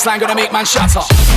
baseline gonna make man shatter.